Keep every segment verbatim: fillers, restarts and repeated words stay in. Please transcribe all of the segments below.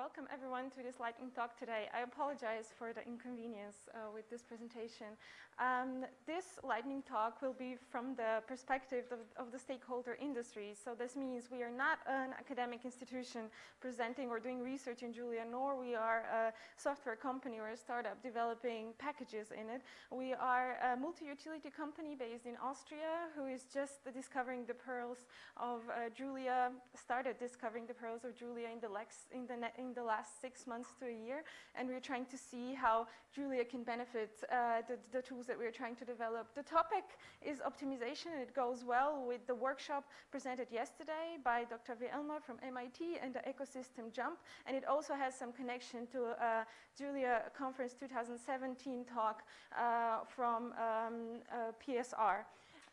Welcome everyone to this lightning talk today. I apologize for the inconvenience uh, with this presentation. Um, this lightning talk will be from the perspective of, of the stakeholder industry. So this means we are not an academic institution presenting or doing research in Julia, nor we are a software company or a startup developing packages in it. We are a multi-utility company based in Austria who is just discovering the pearls of uh, Julia, started discovering the pearls of Julia in the Lex, in the net, in the last six months to a year, and we're trying to see how Julia can benefit uh, the, the tools that we're trying to develop. The topic is optimization, and it goes well with the workshop presented yesterday by Doctor Vielma from M I T and the ecosystem jump, and it also has some connection to uh, Julia Conference twenty seventeen talk uh, from um, uh, P S R.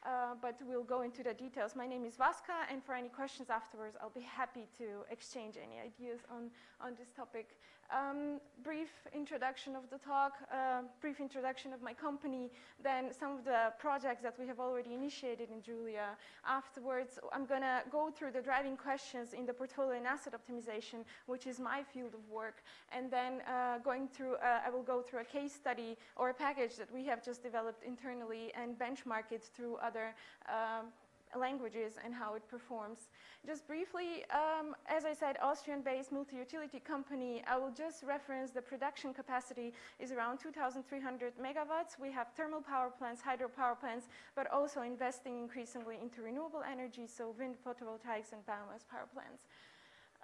Uh, but we'll go into the details. My name is Vaska, and for any questions afterwards, I'll be happy to exchange any ideas on, on this topic. Um, brief introduction of the talk, uh, brief introduction of my company, then some of the projects that we have already initiated in Julia. Afterwards, I'm going to go through the driving questions in the portfolio and asset optimization, which is my field of work, and then uh, going through, uh, I will go through a case study or a package that we have just developed internally and benchmark it through other um, languages and how it performs. Just briefly, um, as I said, Austrian-based multi-utility company, I will just reference the production capacity is around two thousand three hundred megawatts. We have thermal power plants, hydropower plants, but also investing increasingly into renewable energy, so wind, photovoltaics, and biomass power plants.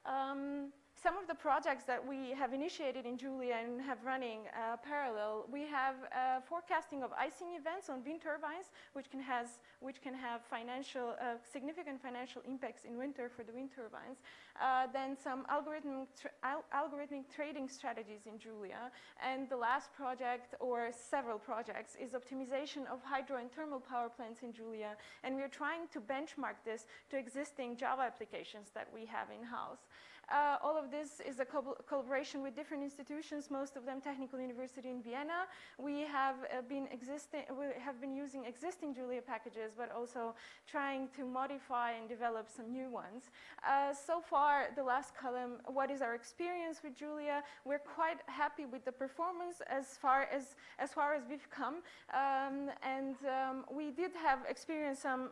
Um, Some of the projects that we have initiated in Julia and have running uh, parallel, we have uh, forecasting of icing events on wind turbines, which can, has, which can have financial, uh, significant financial impacts in winter for the wind turbines. Uh, then some algorithmic, tra al algorithmic trading strategies in Julia. And the last project, or several projects, is optimization of hydro and thermal power plants in Julia. And we're trying to benchmark this to existing Java applications that we have in-house. Uh, all of this is a collaboration with different institutions, most of them Technical University in Vienna. We have uh, been existing, we have been using existing Julia packages, but also trying to modify and develop some new ones. Uh, so far, the last column, what is our experience with Julia? We're quite happy with the performance as far as as far as we've come, um, and um, we did have experienced some.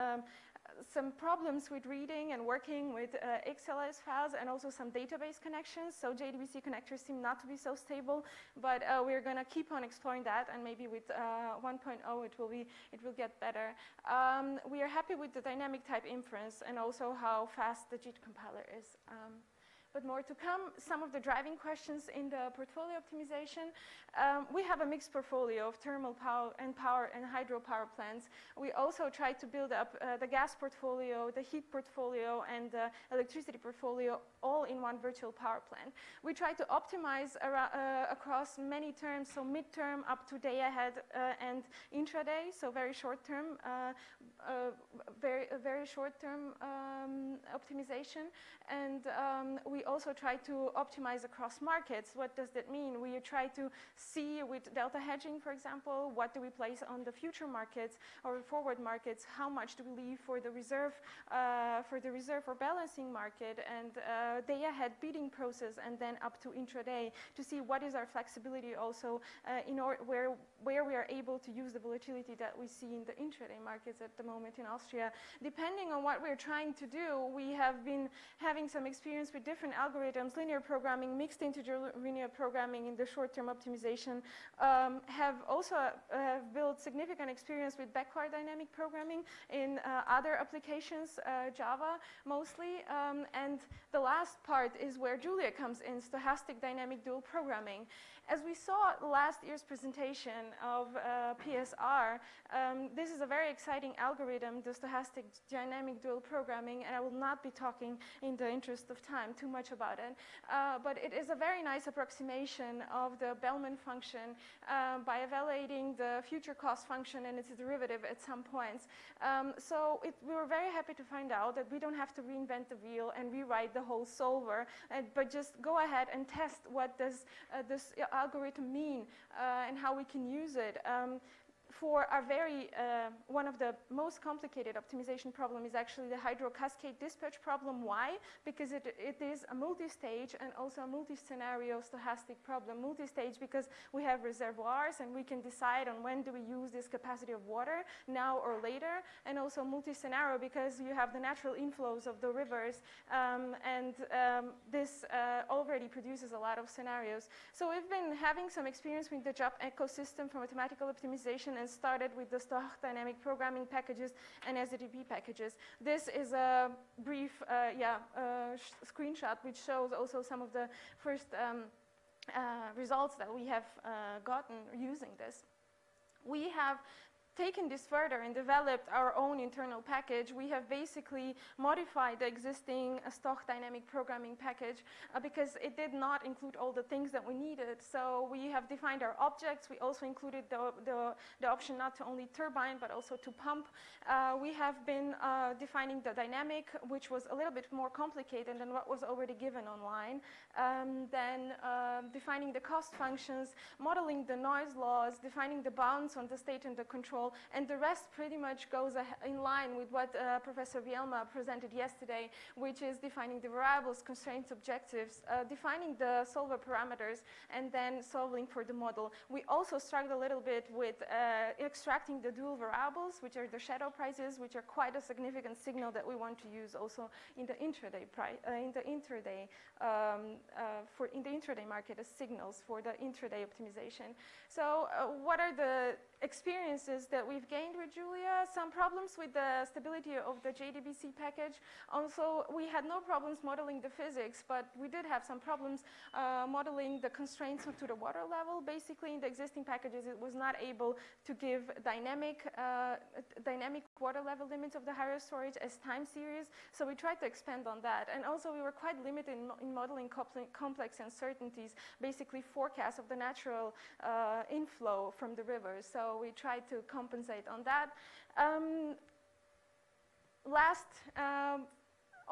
Um, some problems with reading and working with uh, X L S files, and also some database connections. So J D B C connectors seem not to be so stable, but uh, we're going to keep on exploring that, and maybe with uh, one point oh it will be, it will get better. Um, we are happy with the dynamic type inference and also how fast the J I T compiler is. Um, But more to come. Some of the driving questions in the portfolio optimization. Um, we have a mixed portfolio of thermal power and power and hydropower plants. We also try to build up uh, the gas portfolio, the heat portfolio, and the electricity portfolio all in one virtual power plant. We try to optimize around, uh, across many terms, so midterm up to day ahead uh, and intraday, so very short term, uh, uh, very very short term um, optimization, and um, we. We also try to optimize across markets. What does that mean? We try to see with delta hedging, for example, what do we place on the future markets or forward markets? How much do we leave for the reserve, uh, for the reserve or balancing market, and uh, day ahead bidding process, and then up to intraday to see what is our flexibility also uh, in or where where we are able to use the volatility that we see in the intraday markets at the moment in Austria. Depending on what we're trying to do, we have been having some experience with different algorithms, linear programming, mixed integer linear programming in the short-term optimization, um, have also uh, built significant experience with backward dynamic programming in uh, other applications, uh, Java mostly. Um, and the last part is where Julia comes in, stochastic dynamic dual programming. As we saw last year's presentation of uh, P S R, um, this is a very exciting algorithm, the stochastic dynamic dual programming, and I will not be talking in the interest of time too much about it, uh, but it is a very nice approximation of the Bellman function uh, by evaluating the future cost function and its derivative at some points. Um, so it, we were very happy to find out that we don't have to reinvent the wheel and rewrite the whole solver, and, but just go ahead and test what does uh, this algorithm mean uh, and how we can use it. Um, for a very, uh, one of the most complicated optimization problem is actually the hydrocascade dispatch problem. Why? Because it, it is a multi-stage and also a multi-scenario stochastic problem. Multi-stage because we have reservoirs and we can decide on when do we use this capacity of water, now or later, and also multi-scenario because you have the natural inflows of the rivers um, and um, this uh, already produces a lot of scenarios. So we've been having some experience with the job ecosystem for mathematical optimization and started with the Stoch dynamic programming packages and S D D P packages. This is a brief uh, yeah, uh, sh screenshot which shows also some of the first um, uh, results that we have uh, gotten using this. We have taken this further and developed our own internal package. We have basically modified the existing uh, Stoch dynamic programming package uh, because it did not include all the things that we needed. So we have defined our objects. We also included the, the, the option not to only turbine but also to pump. Uh, we have been uh, defining the dynamic, which was a little bit more complicated than what was already given online. Um, then uh, defining the cost functions, modeling the noise laws, defining the bounds on the state and the control. And the rest pretty much goes in line with what uh, Professor Vielma presented yesterday, which is defining the variables, constraints, objectives, uh, defining the solver parameters, and then solving for the model. We also struggled a little bit with uh, extracting the dual variables, which are the shadow prices, which are quite a significant signal that we want to use also in the intraday price, uh, in the intraday um, uh, for in the intraday market as signals for the intraday optimization. So, uh, what are the experiences that we've gained with Julia? Some problems with the stability of the J D B C package. Also, we had no problems modeling the physics, but we did have some problems uh, modeling the constraints to the water level. Basically, in the existing packages, it was not able to give dynamic, uh, dynamic water level limits of the hydro storage as time series, so we tried to expand on that. And also, we were quite limited in, in modeling complex uncertainties, basically forecasts of the natural uh, inflow from the rivers. So we tried to compensate on that. Um, last, um,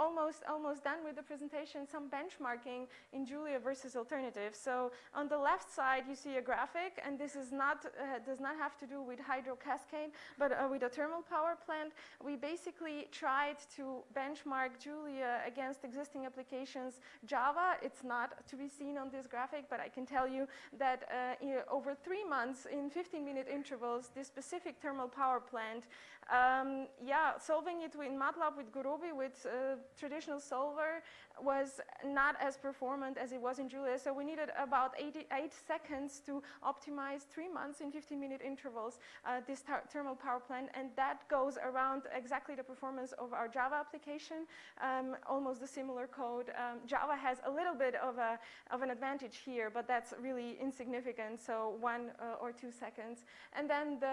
almost, almost done with the presentation, some benchmarking in Julia versus alternatives. So on the left side, you see a graphic, and this is not, uh, does not have to do with hydro cascade, but uh, with a thermal power plant. We basically tried to benchmark Julia against existing applications. Java, it's not to be seen on this graphic, but I can tell you that uh, in, over three months, in fifteen minute intervals, this specific thermal power plant, um, yeah, solving it in MATLAB with Gurobi, with uh, traditional solver was not as performant as it was in Julia. So we needed about eighty-eight seconds to optimize three months in fifteen minute intervals, uh, this thermal power plant. And that goes around exactly the performance of our Java application, um, almost a similar code. Um, Java has a little bit of, a, of an advantage here, but that's really insignificant, so one uh, or two seconds. And then the,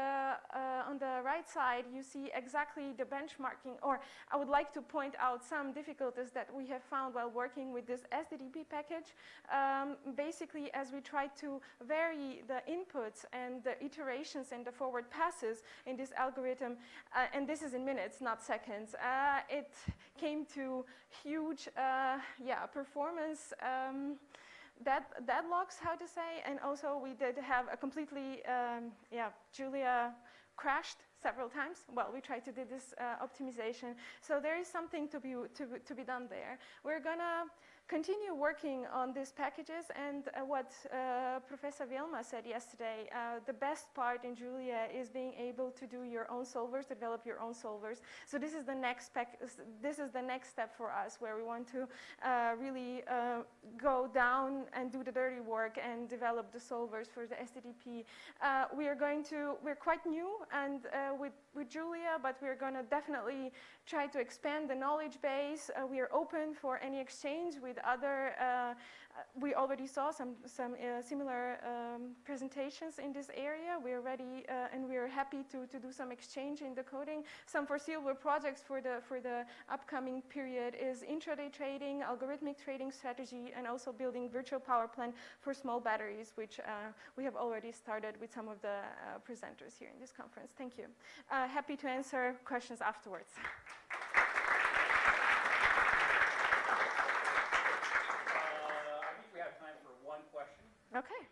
uh, on the right side, you see exactly the benchmarking, or I would like to point out some difficulties that we have found while working with this S D D P package. Um, basically, as we try to vary the inputs and the iterations and the forward passes in this algorithm, uh, and this is in minutes, not seconds, uh, it came to huge uh, yeah, performance um, dead- deadlocks, how to say, and also we did have a completely, um, yeah, Julia crashed several times. Well, we tried to do this uh, optimization. So there is something to be, to, to be done there. We're gonna continue working on these packages, and uh, what uh, Professor Vielma said yesterday, uh, the best part in Julia is being able to do your own solvers, develop your own solvers. So this is the next pack, this is the next step for us, where we want to uh, really uh, go down and do the dirty work and develop the solvers for the S D D P. Uh, we are going to, we're quite new and uh, with, with Julia, but we're going to definitely try to expand the knowledge base. Uh, we are open for any exchange with other, uh, we already saw some, some uh, similar um, presentations in this area. We're ready uh, and we're happy to, to do some exchange in the coding. Some foreseeable projects for the, for the upcoming period is intraday trading, algorithmic trading strategy, and also building virtual power plant for small batteries, which uh, we have already started with some of the uh, presenters here in this conference. Thank you. Uh, happy to answer questions afterwards. Okay.